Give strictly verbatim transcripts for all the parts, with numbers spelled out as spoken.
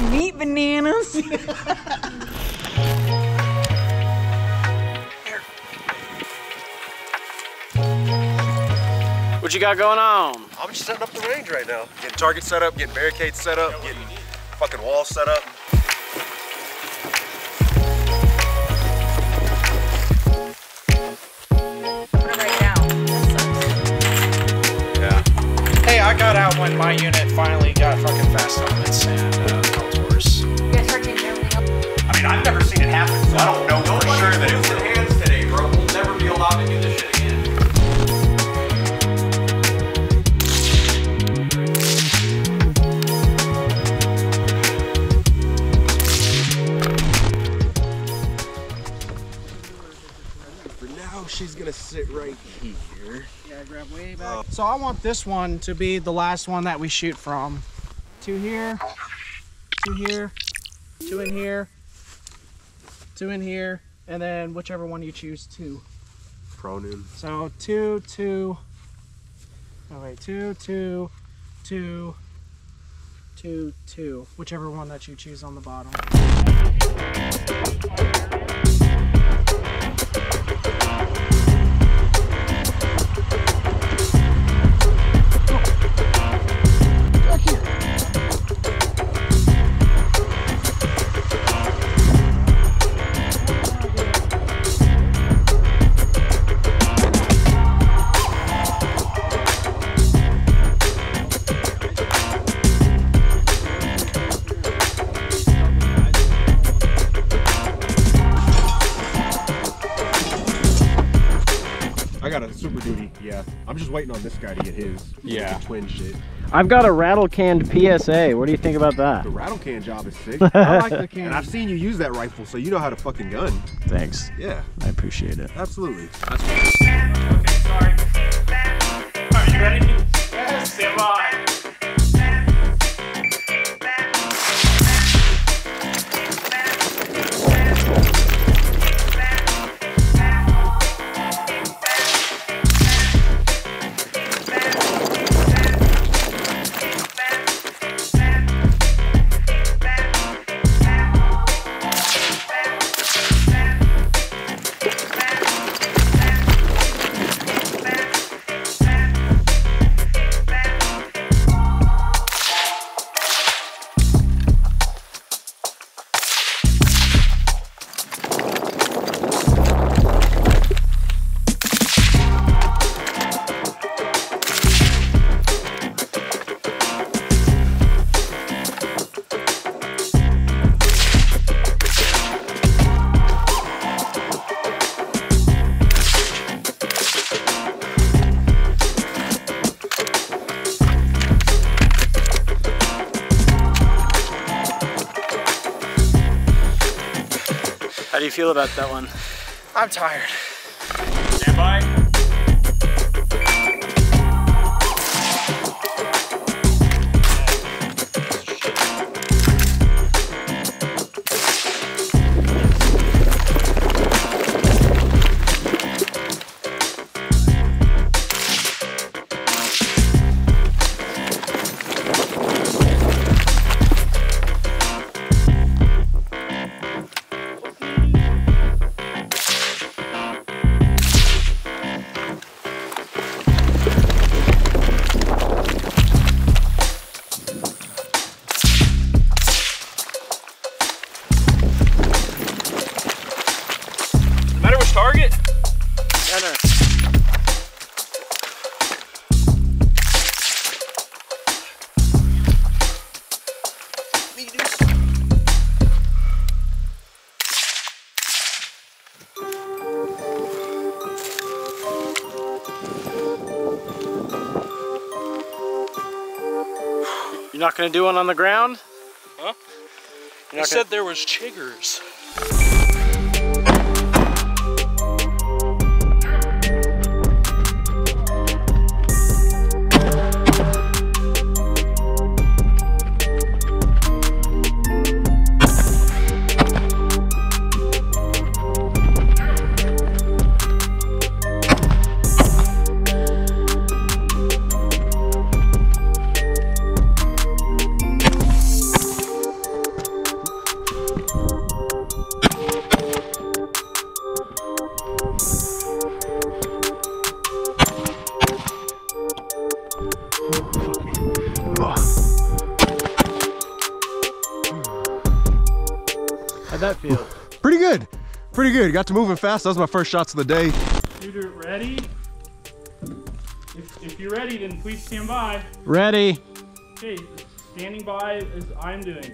got meat bananas. What you got going on? I'm just setting up the range right now. Getting targets set up, getting barricades set up, getting fucking walls set up. I got out when my unit finally got fucking fast helmets and uh, contours. You guys heard everything else? I mean, I've never seen it happen, so I don't know for sure that it was in hands today, bro. We'll never be allowed to do this shit again. For now, she's gonna sit right here. I grab way back. So I want this one to be the last one that we shoot from. Two here, two here, two in here, two in here, and then whichever one you choose, two. Pronoun. So two, two, oh wait, two, two, two, two, two, whichever one that you choose on the bottom. I got a Super Duty, yeah. I'm just waiting on this guy to get his. Yeah. Like twin shit. I've got a rattle canned P S A. What do you think about that? The rattle can job is sick. I like the can. And I've seen you use that rifle, so you know how to fucking gun. Thanks. Yeah. I appreciate it. Absolutely. That's okay, sorry. Are you ready? Yes. Stand by. How do you feel about that one? I'm tired. Stand by. Target? Center. You're not going to do one on the ground? Huh? You said there was chiggers. How'd that feel? Pretty good. Pretty good. Got to moving fast. That was my first shots of the day. Shooter ready? If, if you're ready, then please stand by. Ready. Okay, standing by as I'm doing.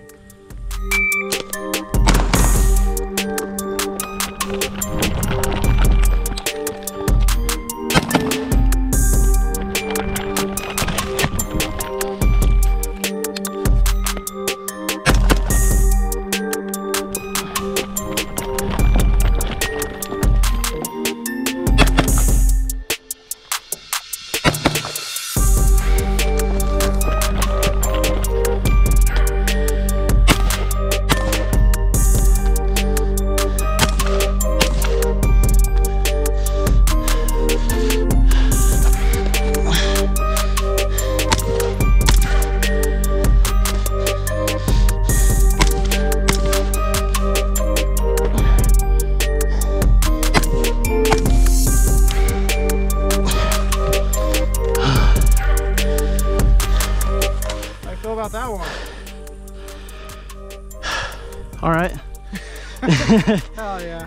About that one. All right. Hell yeah.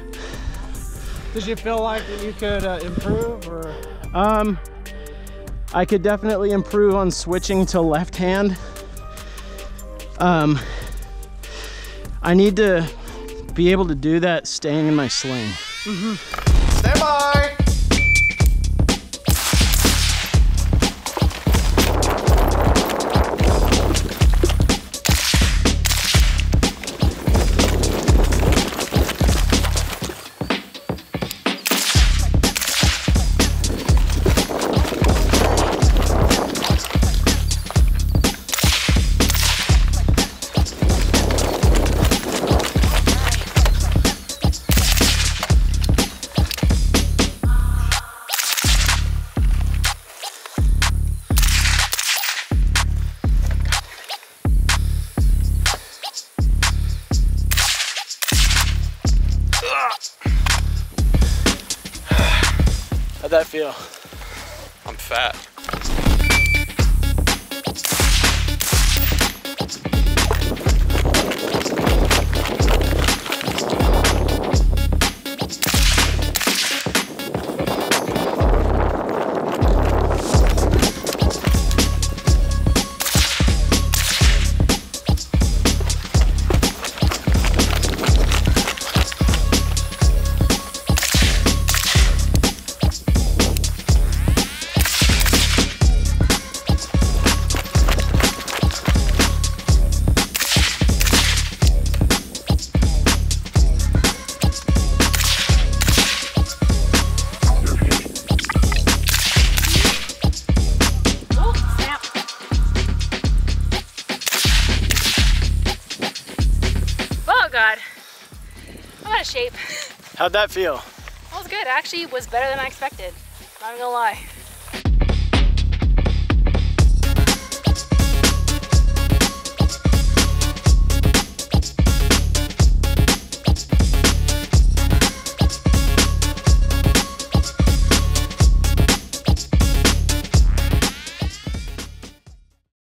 Did you feel like you could uh, improve or? Um, I could definitely improve on switching to left hand. Um, I need to be able to do that staying in my sling. Mm-hmm. Stand by. How'd that feel? I'm fat. God, I'm out of shape. How'd that feel? That was good. Actually, it was better than I expected. Not gonna lie.